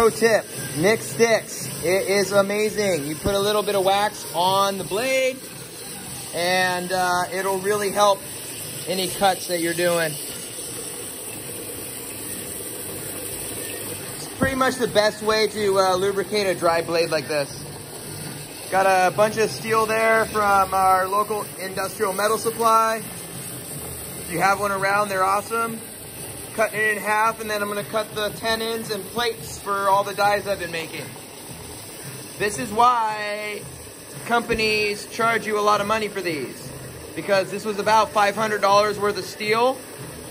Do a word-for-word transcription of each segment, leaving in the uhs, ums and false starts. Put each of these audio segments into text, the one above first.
Pro tip, mix sticks. It is amazing. You put a little bit of wax on the blade and uh, it'll really help any cuts that you're doing. It's pretty much the best way to uh, lubricate a dry blade like this. Got a bunch of steel there from our local industrial metal supply. If you have one around, they're awesome. Cutting it in half, and then I'm gonna cut the tenons and plates for all the dies I've been making. This is why companies charge you a lot of money for these, because this was about five hundred dollars worth of steel,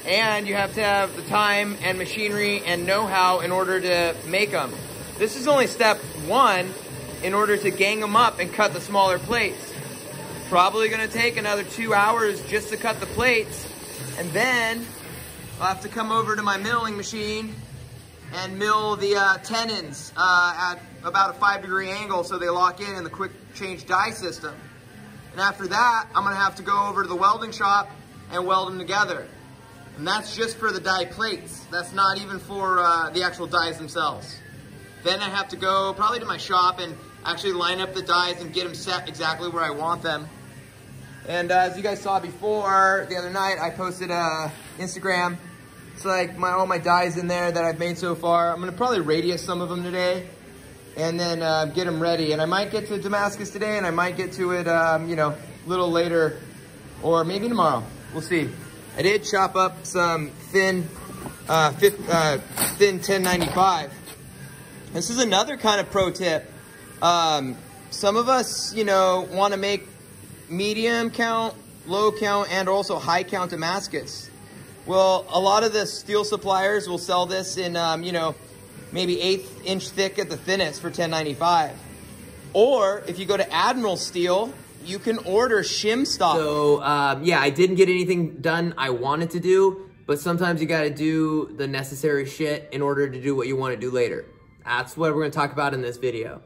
and you have to have the time and machinery and know-how in order to make them. This is only step one in order to gang them up and cut the smaller plates. Probably gonna take another two hours just to cut the plates, and then I'll have to come over to my milling machine and mill the uh, tenons uh, at about a five degree angle so they lock in in the quick change die system. And after that, I'm gonna have to go over to the welding shop and weld them together. And that's just for the die plates. That's not even for uh, the actual dies themselves. Then I have to go probably to my shop and actually line up the dies and get them set exactly where I want them. And uh, as you guys saw before, the other night I posted uh, Instagram. It's like my, all my dies in there that I've made so far. I'm gonna probably radius some of them today and then uh, get them ready. And I might get to Damascus today and I might get to it, um, you know, a little later or maybe tomorrow, we'll see. I did chop up some thin, uh, uh, thin ten ninety-five. This is another kind of pro tip. Um, some of us, you know, want to make medium count, low count, and also high count Damascus. Well, a lot of the steel suppliers will sell this in, um, you know, maybe eighth inch thick at the thinnest for ten ninety-five. Or if you go to Admiral Steel, you can order shim stock. So, um, yeah, I didn't get anything done I wanted to do, but sometimes you got to do the necessary shit in order to do what you want to do later. That's what we're going to talk about in this video.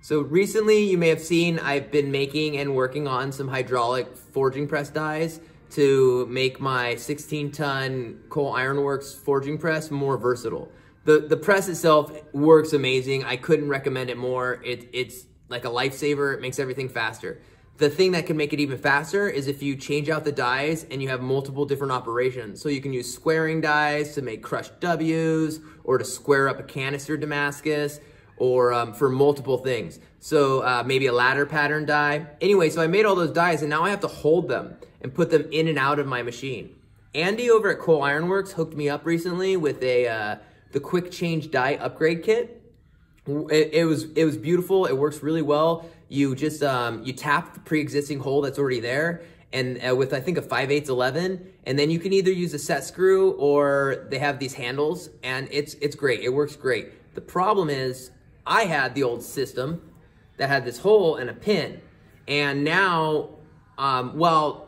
So recently, you may have seen I've been making and working on some hydraulic forging press dies to make my sixteen ton Coal Ironworks forging press more versatile. The, the press itself works amazing. I couldn't recommend it more. It, it's like a lifesaver. It makes everything faster. The thing that can make it even faster is if you change out the dies and you have multiple different operations. So you can use squaring dies to make crushed W's or to square up a canister Damascus or um, for multiple things. So uh, maybe a ladder pattern die. Anyway, so I made all those dies and now I have to hold them and put them in and out of my machine. Andy over at Coal Ironworks hooked me up recently with a uh, the quick change die upgrade kit. It, it was it was beautiful. It works really well. You just um, you tap the pre-existing hole that's already there, and uh, with I think a five eighths eleven, and then you can either use a set screw or they have these handles, and it's it's great. It works great. The problem is I had the old system that had this hole and a pin, and now um, well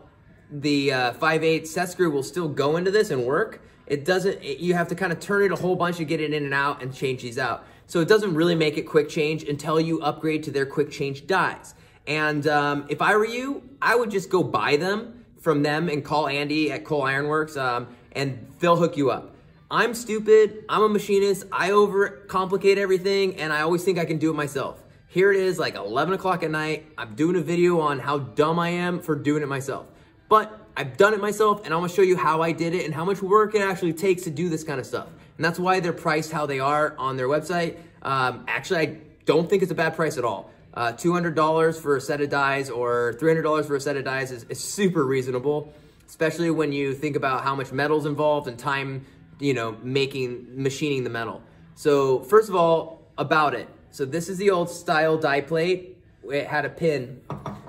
the uh, five eighths set screw will still go into this and work. It doesn't. It, you have to kind of turn it a whole bunch to get it in and out and change these out. So it doesn't really make it quick change until you upgrade to their quick change dies. And um, if I were you, I would just go buy them from them and call Andy at Coal Ironworks um, and they'll hook you up. I'm stupid, I'm a machinist, I overcomplicate everything and I always think I can do it myself. Here it is like eleven o'clock at night, I'm doing a video on how dumb I am for doing it myself. But I've done it myself and I'm gonna show you how I did it and how much work it actually takes to do this kind of stuff. And that's why they're priced how they are on their website. Um, actually, I don't think it's a bad price at all. Uh, two hundred dollars for a set of dies or three hundred dollars for a set of dies is, is super reasonable, especially when you think about how much metal's involved and time, you know, making, machining the metal. So first of all, about it. So this is the old style die plate. It had a pin.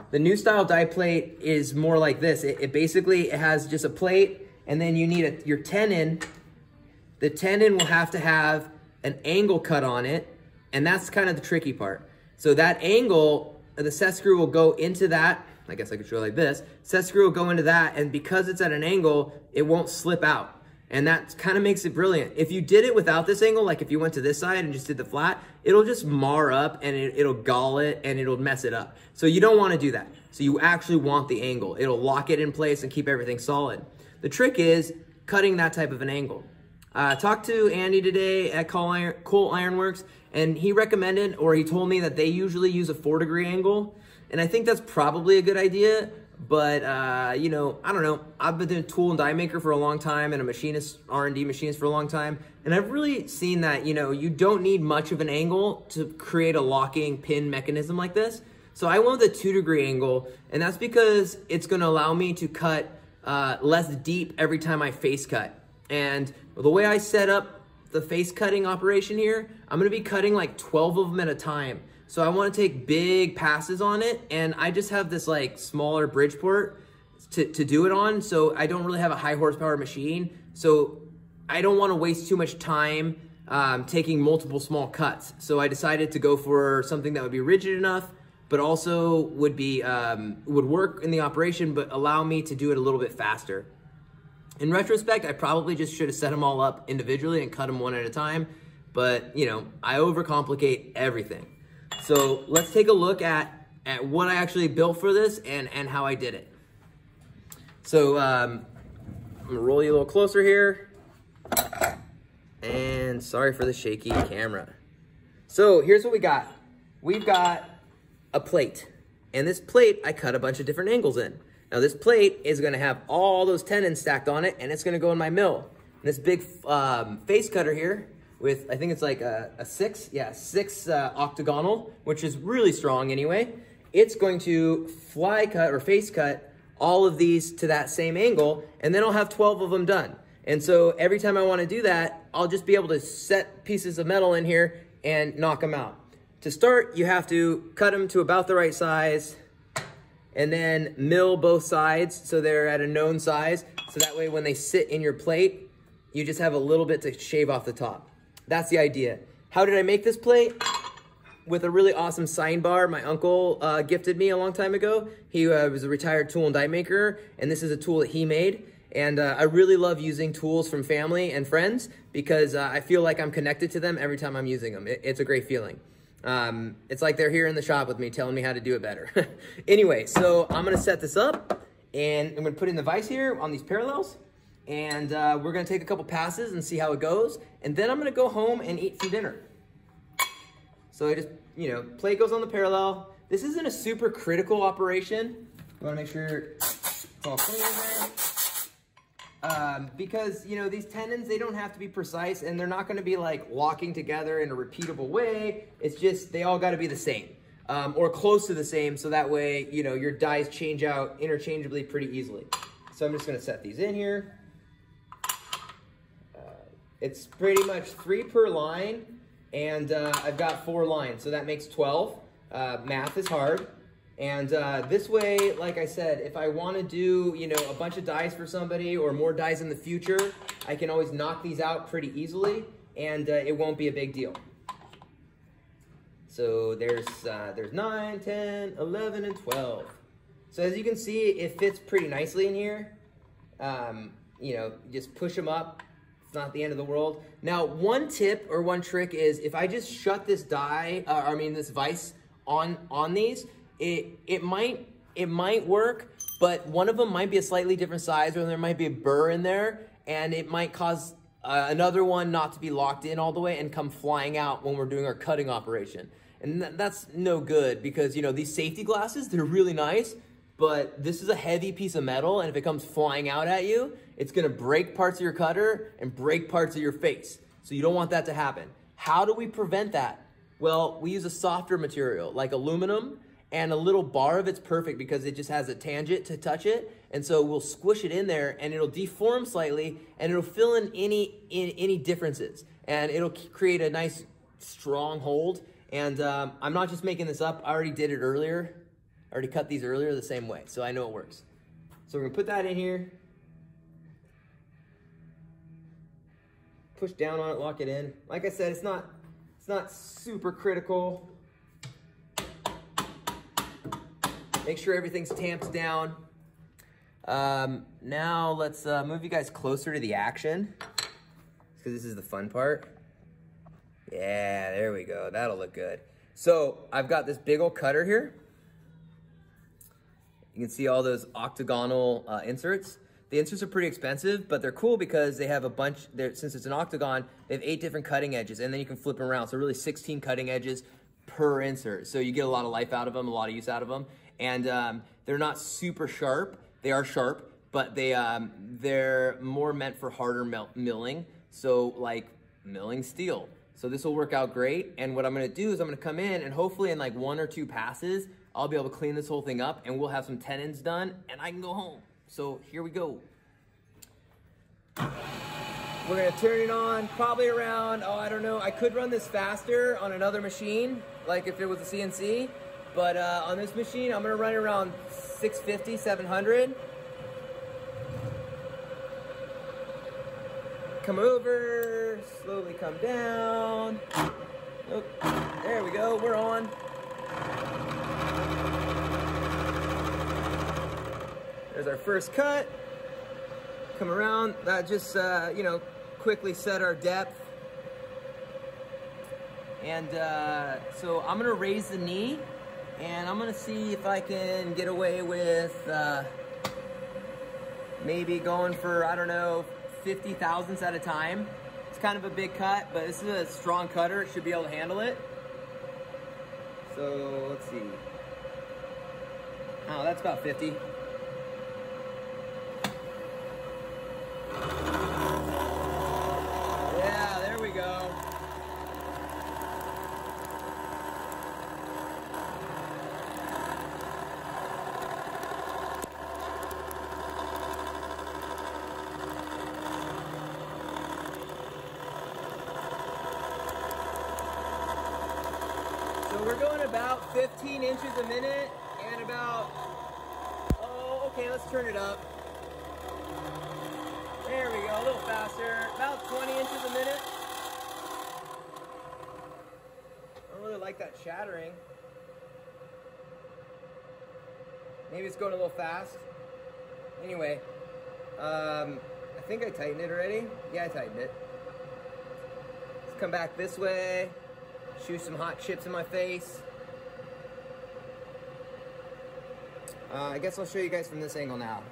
The new style die plate is more like this. It, it basically, it has just a plate and then you need a, your tenon. The tendon will have to have an angle cut on it, and that's kind of the tricky part. So that angle, the set screw will go into that, I guess I could show it like this, set screw will go into that, and because it's at an angle, it won't slip out. And that kind of makes it brilliant. If you did it without this angle, like if you went to this side and just did the flat, it'll just mar up and it, it'll gall it and it'll mess it up. So you don't wanna do that. So you actually want the angle. It'll lock it in place and keep everything solid. The trick is cutting that type of an angle. I uh, talked to Andy today at Coal, Iron, Coal Ironworks, and he recommended, or he told me that they usually use a four degree angle. And I think that's probably a good idea, but uh, you know, I don't know. I've been a tool and die maker for a long time and a machinist, R and D machinist for a long time. And I've really seen that, you know, you don't need much of an angle to create a locking pin mechanism like this. So I went with a two degree angle, and that's because it's gonna allow me to cut uh, less deep every time I face cut. And the way I set up the face cutting operation here, I'm gonna be cutting like twelve of them at a time. So I wanna take big passes on it, and I just have this like smaller Bridgeport to, to do it on, so I don't really have a high horsepower machine. So I don't wanna waste too much time um, taking multiple small cuts. So I decided to go for something that would be rigid enough, but also would, be, um, would work in the operation, but allow me to do it a little bit faster. In retrospect, I probably just should have set them all up individually and cut them one at a time, but you know, I overcomplicate everything. So let's take a look at, at what I actually built for this and, and how I did it. So um, I'm gonna roll you a little closer here, and sorry for the shaky camera. So here's what we got. We've got a plate, and this plate I cut a bunch of different angles in. Now this plate is gonna have all those tenons stacked on it, and it's gonna go in my mill. And this big um, face cutter here with, I think it's like a, a six, yeah, six uh, octagonal, which is really strong anyway. It's going to fly cut or face cut all of these to that same angle, and then I'll have twelve of them done. And so every time I wanna do that, I'll just be able to set pieces of metal in here and knock them out. To start, you have to cut them to about the right size, and then mill both sides so they're at a known size. So that way when they sit in your plate, you just have a little bit to shave off the top. That's the idea. How did I make this plate? With a really awesome sign bar my uncle uh, gifted me a long time ago. He uh, was a retired tool and die maker, and this is a tool that he made. And uh, I really love using tools from family and friends because uh, I feel like I'm connected to them every time I'm using them. It, it's a great feeling. Um, it's like they're here in the shop with me telling me how to do it better. Anyway, so I'm going to set this up, and I'm going to put in the vise here on these parallels, and uh, we're going to take a couple passes and see how it goes. And then I'm going to go home and eat some dinner. So I just, you know, plate goes on the parallel. This isn't a super critical operation. You want to make sure it's all clean in there. Um, because, you know, these tenons, they don't have to be precise, and they're not going to be like locking together in a repeatable way. It's just, they all got to be the same, um, or close to the same. So that way, you know, your dies change out interchangeably pretty easily. So I'm just going to set these in here. Uh, it's pretty much three per line, and uh, I've got four lines. So that makes twelve. Uh, math is hard. And uh, this way, like I said, if I want to do, you know, a bunch of dies for somebody or more dies in the future, I can always knock these out pretty easily, and uh, it won't be a big deal. So there's, uh, there's nine, ten, eleven, and twelve. So as you can see, it fits pretty nicely in here. Um, you know, just push them up. It's not the end of the world. Now, one tip or one trick is if I just shut this die, uh, I mean this vise on, on these, It, it, might, it might work, but one of them might be a slightly different size, or there might be a burr in there, and it might cause uh, another one not to be locked in all the way and come flying out when we're doing our cutting operation. And th that's no good because, you know, these safety glasses, they're really nice, but this is a heavy piece of metal, and if it comes flying out at you, it's gonna break parts of your cutter and break parts of your face. So you don't want that to happen. How do we prevent that? Well, we use a softer material like aluminum, and a little bar of it's perfect because it just has a tangent to touch it. And so we'll squish it in there, and it'll deform slightly, and it'll fill in any, in, any differences. And it'll create a nice strong hold. And um, I'm not just making this up. I already did it earlier. I already cut these earlier the same way, so I know it works. So we're gonna put that in here. Push down on it, lock it in. Like I said, it's not, it's not super critical. Make sure everything's tamped down. Um, now let's uh, move you guys closer to the action, because this is the fun part. Yeah, there we go. That'll look good. So I've got this big old cutter here. You can see all those octagonal uh, inserts. The inserts are pretty expensive, but they're cool because they have a bunch, since it's an octagon, they have eight different cutting edges, and then you can flip them around. So really sixteen cutting edges per insert. So you get a lot of life out of them, a lot of use out of them. And um, they're not super sharp. They are sharp, but they, um, they're more meant for harder mil milling. So like milling steel. So this will work out great. And what I'm gonna do is I'm gonna come in and hopefully in like one or two passes, I'll be able to clean this whole thing up and we'll have some tenons done and I can go home. So here we go. We're gonna turn it on probably around, oh, I don't know. I could run this faster on another machine, like if it was a C N C, but uh, on this machine, I'm gonna run it around six fifty, seven hundred. Come over, slowly come down. Oh, there we go, we're on. There's our first cut. Come around, that just, uh, you know, quickly set our depth. And uh, so I'm gonna raise the knee and I'm gonna see if I can get away with uh, maybe going for, I don't know, fifty thousandths at a time. It's kind of a big cut, but this is a strong cutter. It should be able to handle it. So let's see. Oh, that's about fifty. Yeah, there we go. So we're going about fifteen inches a minute and about, oh, okay, let's turn it up. There we go, a little faster, about twenty inches a minute. I don't really like that shattering. Maybe it's going a little fast. Anyway, um, I think I tightened it already. Yeah, I tightened it. Let's come back this way, shoot some hot chips in my face. Uh, I guess I'll show you guys from this angle now.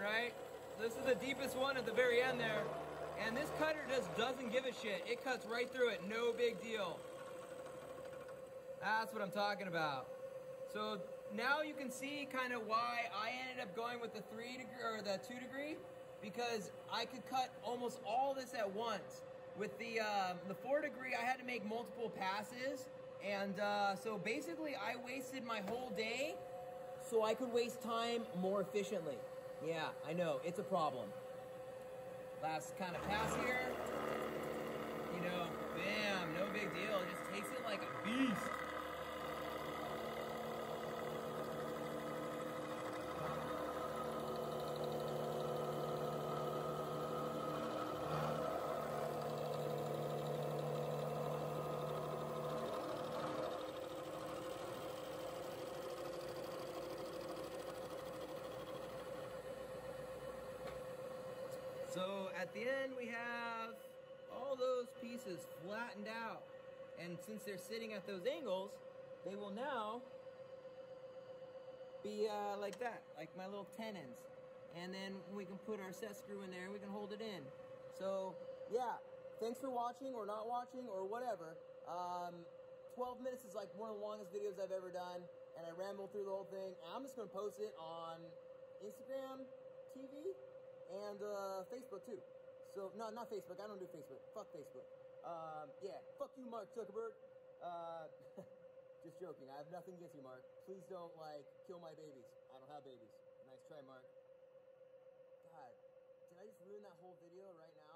Right? This is the deepest one at the very end there. And this cutter just doesn't give a shit. It cuts right through it, no big deal. That's what I'm talking about. So now you can see kind of why I ended up going with the three degree or the two degree, because I could cut almost all this at once. With the, uh, the four degree, I had to make multiple passes. And uh, so basically I wasted my whole day so I could waste time more efficiently. Yeah, I know, it's a problem. Last kind of pass here. You know, bam, no big deal. It just takes it like a beast. So at the end, we have all those pieces flattened out. And since they're sitting at those angles, they will now be uh, like that, like my little tenons. And then we can put our set screw in there and we can hold it in. So yeah, thanks for watching or not watching or whatever. Um, twelve minutes is like one of the longest videos I've ever done. And I rambled through the whole thing. And I'm just gonna post it on Instagram T V. And uh, Facebook too. So, no, not Facebook. I don't do Facebook. Fuck Facebook. Um, yeah, fuck you, Mark Zuckerberg. Uh, just joking. I have nothing against you, Mark. Please don't, like, kill my babies. I don't have babies. Nice try, Mark. God, did I just ruin that whole video right now?